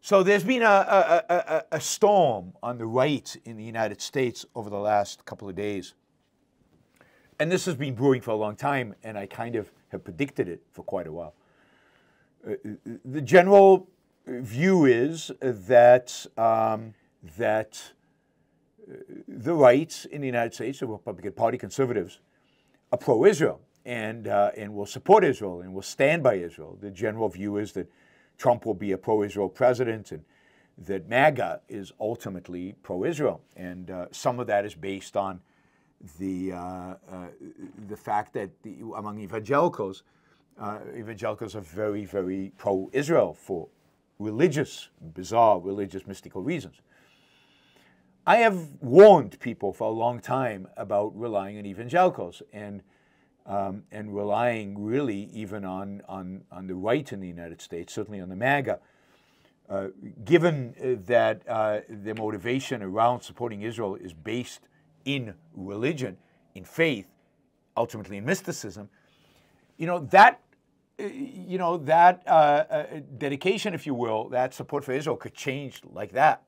So there's been a storm on the right in the United States over the last couple of days. And this has been brewing for a long time, and I kind of have predicted it for quite a while. The general view is that, the right in the United States, the Republican Party, conservatives, are pro-Israel and will support Israel and will stand by Israel. The general view is that Trump will be a pro-Israel president and that MAGA is ultimately pro-Israel. And some of that is based on the fact that among evangelicals, evangelicals are very, very pro-Israel for religious, bizarre religious, mystical reasons. I have warned people for a long time about relying on evangelicals and relying really even on the right in the United States, certainly on the MAGA, given that their motivation around supporting Israel is based in religion, in faith, ultimately in mysticism. You know, that dedication, if you will, that support for Israel could change like that.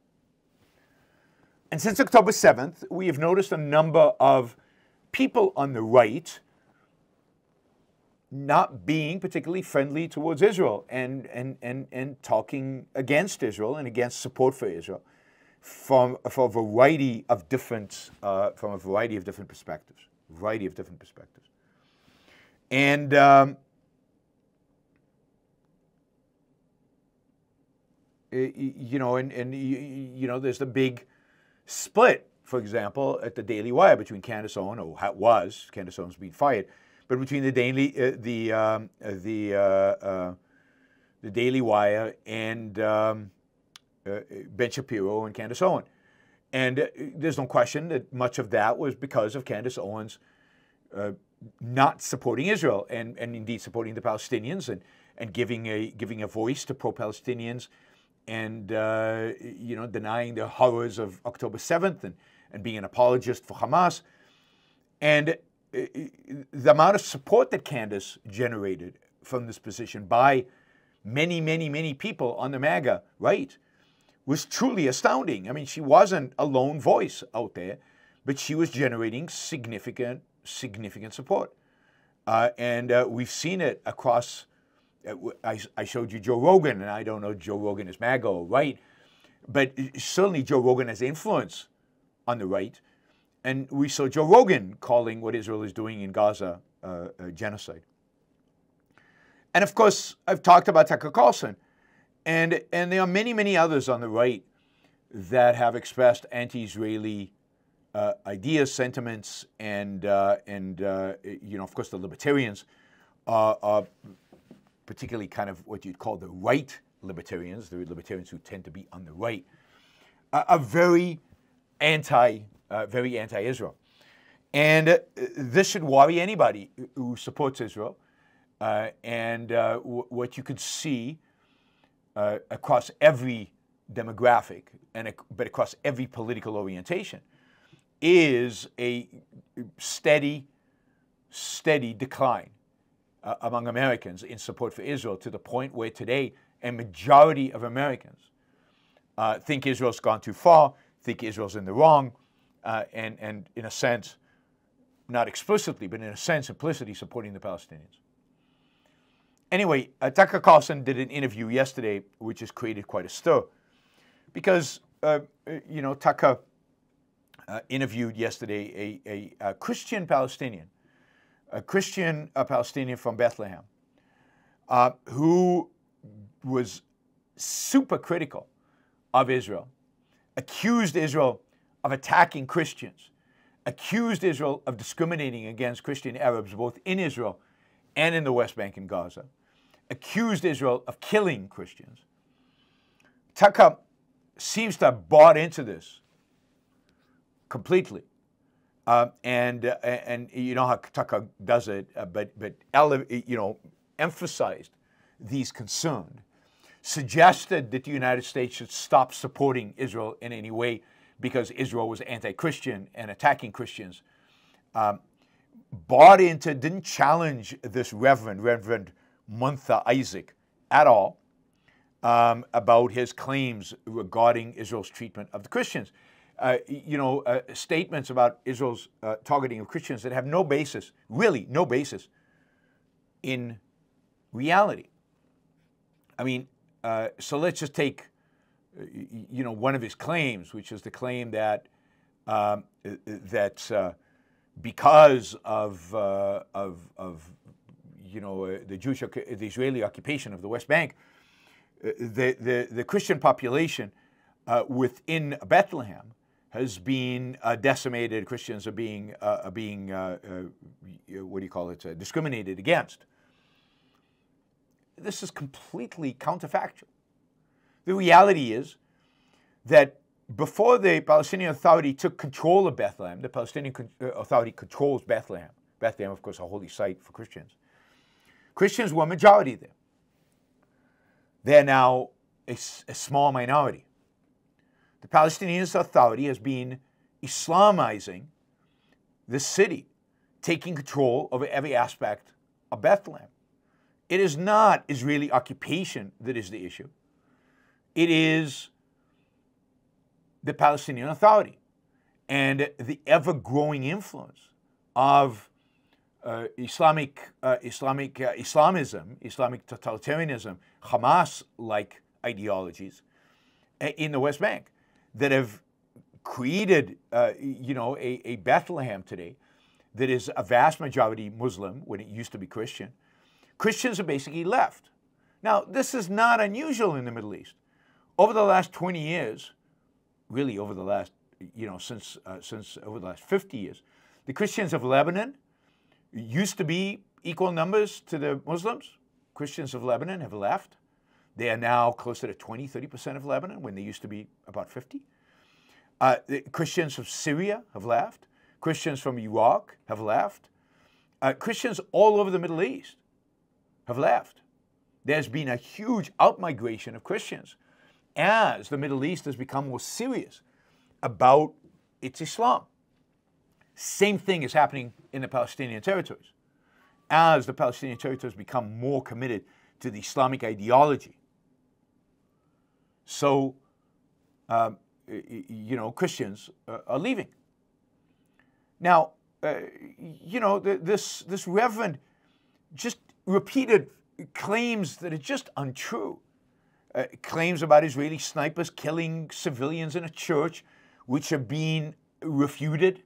And since October 7th, we have noticed a number of people on the right not being particularly friendly towards Israel and talking against Israel and against support for Israel from a variety of different perspectives, and there's the big split, for example, at the Daily Wire between Candace Owens, or how it was, Candace Owens being fired, but between the Daily Wire and Ben Shapiro and Candace Owens. And there's no question that much of that was because of Candace Owens not supporting Israel and indeed supporting the Palestinians and giving a voice to pro-Palestinians and, denying the horrors of October 7th and being an apologist for Hamas. And the amount of support that Candace generated from this position by many, many, many people on the MAGA right was truly astounding. I mean, she wasn't a lone voice out there, but she was generating significant, significant support. We've seen it across. I showed you Joe Rogan, and I don't know if Joe Rogan is MAGA or right, but certainly Joe Rogan has influence on the right. And we saw Joe Rogan calling what Israel is doing in Gaza a genocide. And of course, I've talked about Tucker Carlson. And there are many, many others on the right that have expressed anti-Israeli ideas, sentiments, of course, the libertarians are particularly kind of what you'd call the right libertarians, the libertarians who tend to be on the right, are very anti-Israel. And this should worry anybody who supports Israel. What you could see across every demographic, but across every political orientation, is a steady decline among Americans in support for Israel, to the point where today a majority of Americans think Israel's gone too far, think Israel's in the wrong, and in a sense, not explicitly, but in a sense, implicitly supporting the Palestinians. Anyway, Tucker Carlson did an interview yesterday, which has created quite a stir, because, Tucker interviewed yesterday a Christian Palestinian, from Bethlehem, who was super critical of Israel, accused Israel of attacking Christians, accused Israel of discriminating against Christian Arabs, both in Israel and in the West Bank and Gaza, accused Israel of killing Christians. Tucker seems to have bought into this completely. You know how Tucker does it, but emphasized these concerns, suggested that the United States should stop supporting Israel in any way because Israel was anti-Christian and attacking Christians, bought into, didn't challenge this Reverend Munther Isaac at all, about his claims regarding Israel's treatment of the Christians. Statements about Israel's targeting of Christians that have no basis, really no basis, in reality. I mean, so let's just take, one of his claims, which is the claim that because of the Jewish, the Israeli occupation of the West Bank, the Christian population within Bethlehem has been decimated. Christians are being discriminated against. This is completely counterfactual. The reality is that before the Palestinian Authority took control of Bethlehem, the Palestinian Authority controls Bethlehem. Bethlehem, of course, a holy site for Christians. Christians were a majority there. They're now a small minority. The Palestinian Authority has been Islamizing the city, taking control over every aspect of Bethlehem. It is not Israeli occupation that is the issue. It is the Palestinian Authority and the ever-growing influence of Islamism, Islamic totalitarianism, Hamas-like ideologies in the West Bank that have created, a Bethlehem today that is a vast majority Muslim when it used to be Christian. Christians are basically left. Now, this is not unusual in the Middle East. Over the last 20 years, really over the last, over the last 50 years, the Christians of Lebanon used to be equal numbers to the Muslims. Christians of Lebanon have left. They are now closer to 20–30% of Lebanon when they used to be about 50. The Christians of Syria have left. Christians from Iraq have left. Christians all over the Middle East have left. There's been a huge outmigration of Christians as the Middle East has become more serious about its Islam. Same thing is happening in the Palestinian territories. As the Palestinian territories become more committed to the Islamic ideology. So, Christians are leaving. Now, this reverend just repeated claims that are just untrue. Claims about Israeli snipers killing civilians in a church, which are being refuted.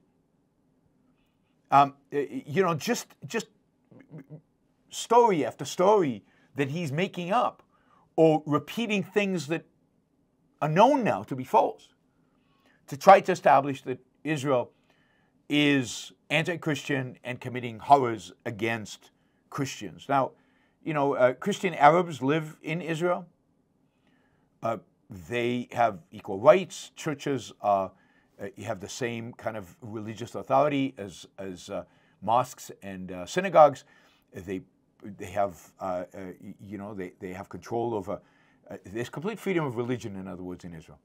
Just story after story that he's making up or repeating things that are known now to be false to try to establish that Israel is anti-Christian and committing horrors against Christians. Now, Christian Arabs live in Israel. They have equal rights. Churches are you have the same kind of religious authority as mosques and synagogues. They have they have control over. There's complete freedom of religion, in other words, in Israel.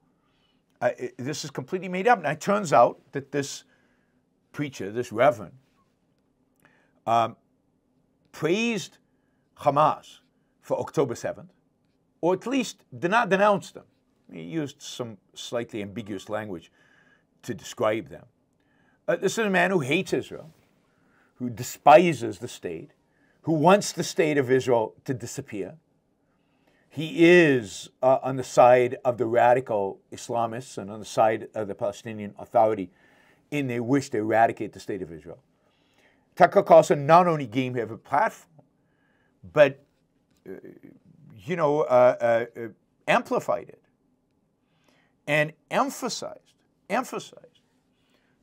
This is completely made up. Now it turns out that this preacher, this reverend, praised Hamas for October 7th, or at least did not denounce them. He used some slightly ambiguous language to describe them. This is a man who hates Israel, who despises the state, who wants the state of Israel to disappear. He is on the side of the radical Islamists and on the side of the Palestinian Authority in their wish to eradicate the state of Israel. Tucker Carlson not only gave him a platform, but, amplified it and emphasized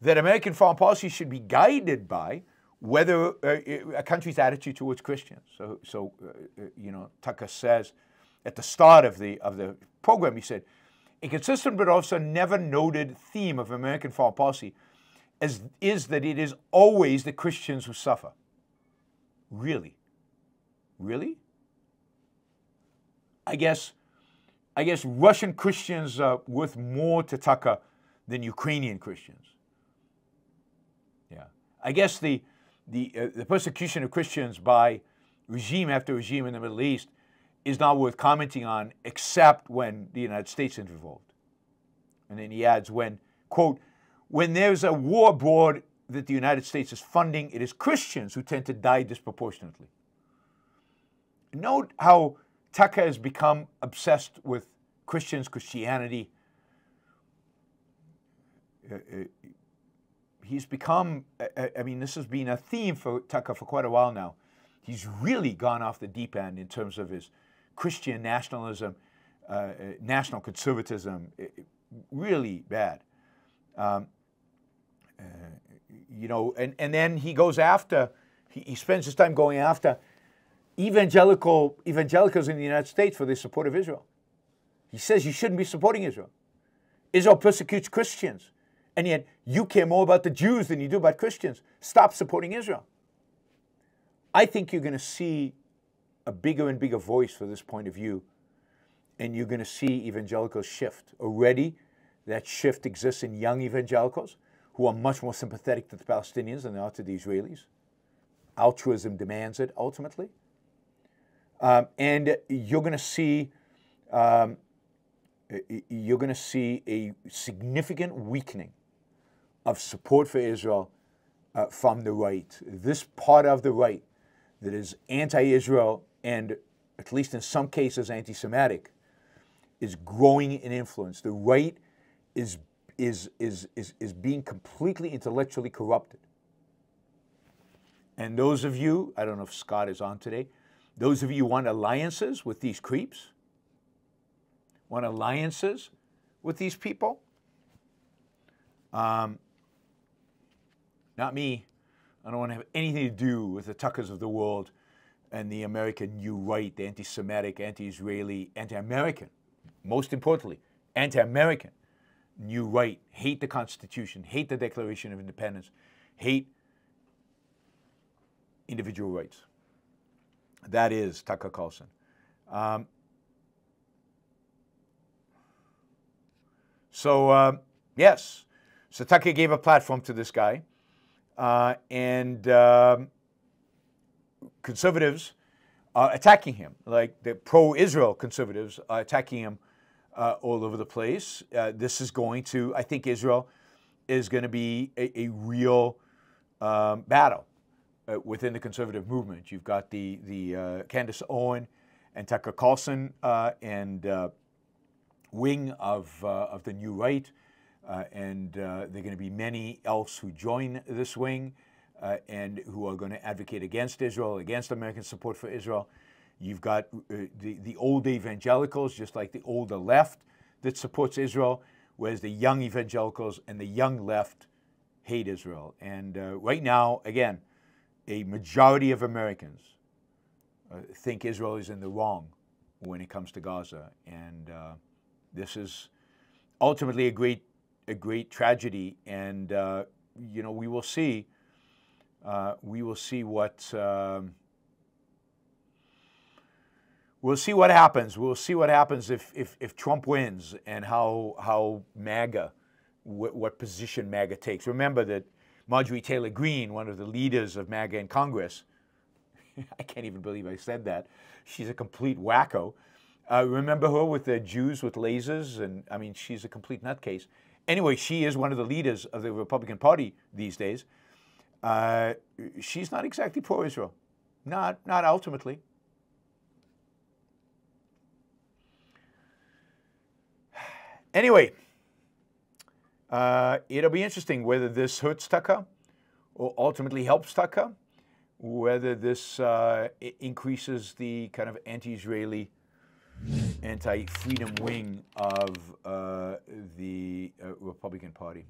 that American foreign policy should be guided by whether a country's attitude towards Christians. So Tucker says at the start of the program, he said, a consistent but also never noted theme of American foreign policy is that it is always the Christians who suffer. Really? Really? I guess Russian Christians are worth more to Tucker than Ukrainian Christians. Yeah, I guess the persecution of Christians by regime after regime in the Middle East is not worth commenting on except when the United States is involved. And then he adds, when, quote, when there's a war abroad that the United States is funding, it is Christians who tend to die disproportionately. Note how Tucker has become obsessed with Christians, Christianity. He's become, I mean, this has been a theme for Tucker for quite a while now. He's really gone off the deep end in terms of his Christian nationalism, national conservatism, really bad. You know, and then he goes after, he spends his time going after evangelicals in the United States for their support of Israel. He says you shouldn't be supporting Israel. Israel persecutes Christians. And yet you care more about the Jews than you do about Christians. Stop supporting Israel. I think you're going to see a bigger and bigger voice for this point of view. And you're going to see evangelicals shift. Already, that shift exists in young evangelicals who are much more sympathetic to the Palestinians than they are to the Israelis. Altruism demands it, ultimately. And you're going to see a significant weakening of support for Israel from the right. This part of the right that is anti-Israel and, at least in some cases, anti-Semitic, is growing in influence. The right is being completely intellectually corrupted. And those of you, I don't know if Scott is on today, those of you who want alliances with these creeps, want alliances with these people? Not me. I don't want to have anything to do with the Tuckers of the world and the American new right, the anti-Semitic, anti-Israeli, anti-American, most importantly, anti-American new right, hate the Constitution, hate the Declaration of Independence, hate individual rights. That is Tucker Carlson. Yes, so Tucker gave a platform to this guy, and conservatives are attacking him. Like the pro-Israel conservatives are attacking him all over the place. This is going to, I think Israel is going to be a real battle within the conservative movement. You've got the Candace Owens and Tucker Carlson and wing of the new right, there are going to be many else who join this wing and who are going to advocate against Israel, against American support for Israel. You've got the old evangelicals, just like the older left that supports Israel, whereas the young evangelicals and the young left hate Israel. And right now, again, a majority of Americans think Israel is in the wrong when it comes to Gaza, and this is ultimately a great tragedy, and you know, we'll see what happens. We'll see what happens if Trump wins, and how MAGA, what position MAGA takes. Remember that Marjorie Taylor Greene, one of the leaders of MAGA in Congress, I can't even believe I said that. She's a complete wacko. Remember her with the Jews with lasers? And I mean, she's a complete nutcase. Anyway, she is one of the leaders of the Republican Party these days. She's not exactly pro-Israel. Not ultimately. Anyway, it'll be interesting whether this hurts Tucker or ultimately helps Tucker, whether this increases the kind of anti-Israeli, anti-freedom wing of the Republican Party.